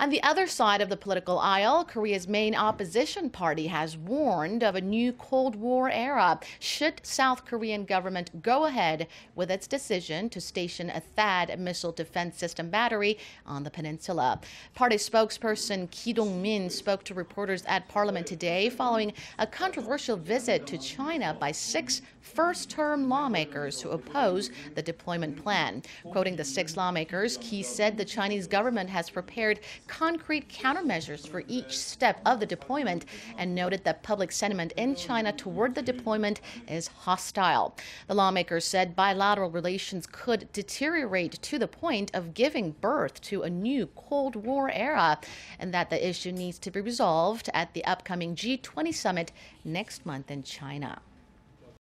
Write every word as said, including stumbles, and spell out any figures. On the other side of the political aisle, Korea's main opposition party has warned of a new Cold War era should South Korean government go ahead with its decision to station a THAAD missile defense system battery on the peninsula. Party spokesperson Ki Dong-min spoke to reporters at Parliament today following a controversial visit to China by six first-term lawmakers who oppose the deployment plan. Quoting the six lawmakers, Ki said the Chinese government has prepared concrete countermeasures for each step of the deployment and noted that public sentiment in China toward the deployment is hostile. The lawmakers said bilateral relations could deteriorate to the point of giving birth to a new Cold War era and that the issue needs to be resolved at the upcoming G twenty summit next month in China.